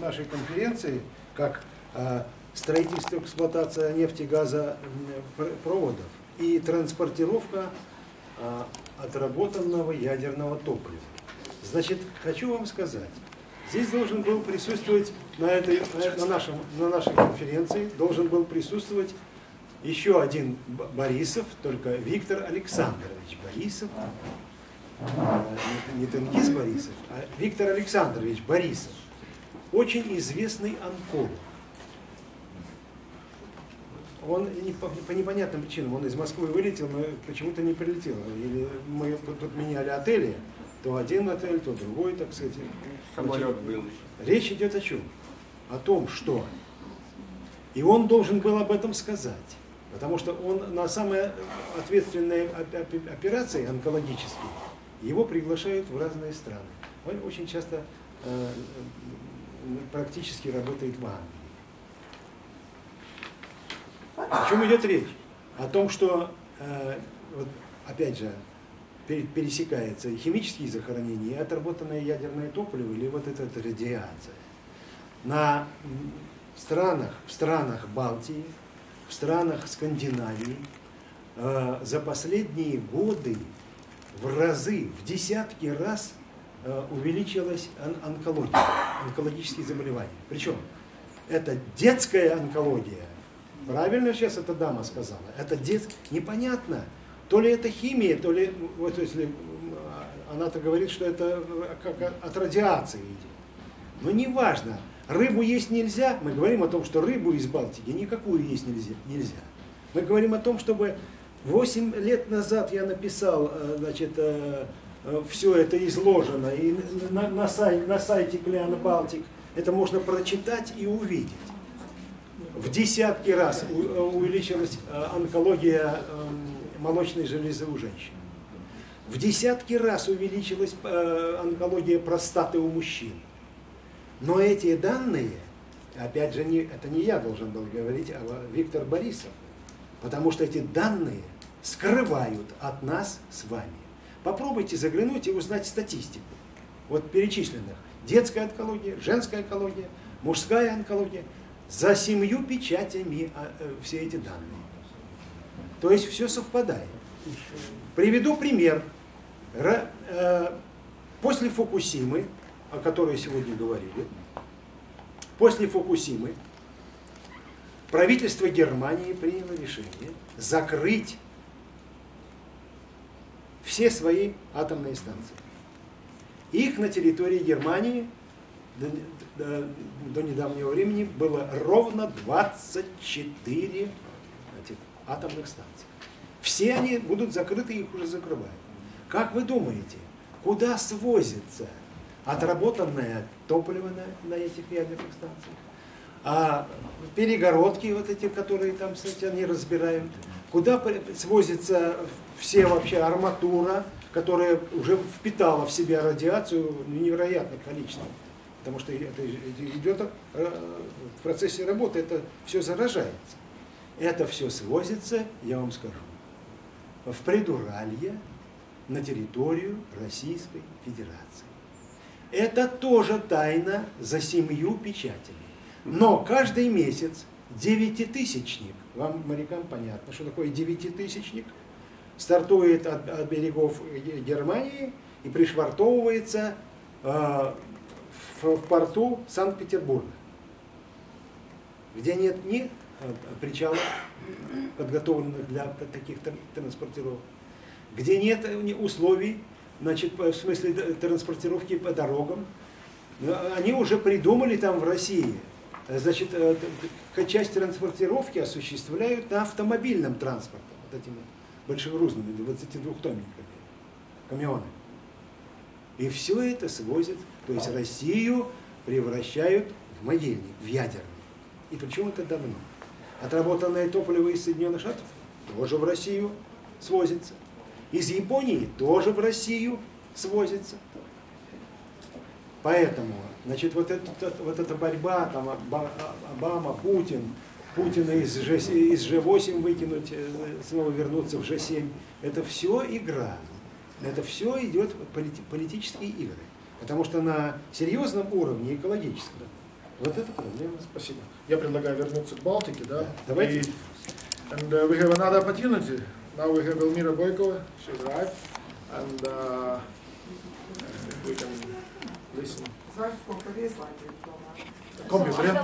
нашей конференции, как строительство, эксплуатация нефти, газа, проводов и транспортировка отработанного ядерного топлива. Значит, хочу вам сказать, здесь должен был присутствовать, на нашей конференции должен был присутствовать еще один Борисов, только Виктор Александрович Борисов, не Тенгиз Борисов, а Виктор Александрович Борисов, очень известный онколог. Он по непонятным причинам, он из Москвы вылетел, но почему-то не прилетел. Или мы тут меняли отели, то один отель, то другой, так сказать. Речь идет о чем? О том, что... И он должен был об этом сказать. Потому что он на самые ответственные операции онкологические, его приглашают в разные страны. Он очень часто практически работает в Англии. О чем идет речь? О том, что, вот, опять же, пересекается и химические захоронения, и отработанное ядерное топливо, или вот эта радиация. В странах Балтии, в странах Скандинавии за последние годы в разы, в десятки раз увеличилась онкология, онкологические заболевания. Причем это детская онкология. Правильно сейчас эта дама сказала. Это детский, непонятно. То ли это химия, то ли... Вот если она-то говорит, что это как от радиации идет. Но неважно. Рыбу есть нельзя. Мы говорим о том, что рыбу из Балтики никакую есть нельзя. Мы говорим о том, чтобы 8 лет назад я написал, значит, все это изложено. И на сайте Клинбалтик это можно прочитать и увидеть. В десятки раз увеличилась онкология молочной железы у женщин. В десятки раз увеличилась онкология простаты у мужчин. Но эти данные, опять же, это не я должен был говорить, а Виктор Борисов. Потому что эти данные скрывают от нас с вами. Попробуйте заглянуть и узнать статистику. Вот перечисленных. Детская онкология, женская онкология, мужская онкология. За 7 печатями все эти данные. То есть все совпадает. Приведу пример. После Фукусимы, о которой сегодня говорили, после Фукусимы правительство Германии приняло решение закрыть все свои атомные станции. Их на территории Германии до недавнего времени было ровно 24 этих атомных станций. Все они будут закрыты, их уже закрывают. Как вы думаете, куда свозится отработанное топливо на этих ядерных станциях? А перегородки вот эти, которые там, кстати, они разбирают, куда свозится все вообще арматура, которая уже впитала в себя радиацию невероятное количество. Потому что это идет в процессе работы, это все заражается. Это все свозится, я вам скажу, в Предуралье, на территорию Российской Федерации. Это тоже тайна за 7 печатями. Но каждый месяц девятитысячник, вам, морякам, понятно, что такое девятитысячник, стартует от берегов Германии и пришвартовывается в порту Санкт-Петербурга, где нет ни причалов, подготовленных для таких транспортировок, где нет условий, значит, в смысле транспортировки по дорогам. Они уже придумали там в России, значит, часть транспортировки осуществляют на автомобильном транспорте, вот этими большегрузными 22-тонниками, камионами. И все это свозят, то есть Россию превращают в могильник, в ядерный. И причем это давно. Отработанное топливо из Соединенных Штатов тоже в Россию свозится. Из Японии тоже в Россию свозится. Поэтому, значит, вот эта борьба, там, Обама, Путина из G8 выкинуть, снова вернуться в G7, это все игра. Это все идет политические игры. Потому что на серьезном уровне экологическом Вот это проблема. Спасибо. Я предлагаю вернуться к Балтике, да? Давайте. And we have another opportunity. Now we have Эльмира Бойкова. She's arrived. And we can listen. Computer.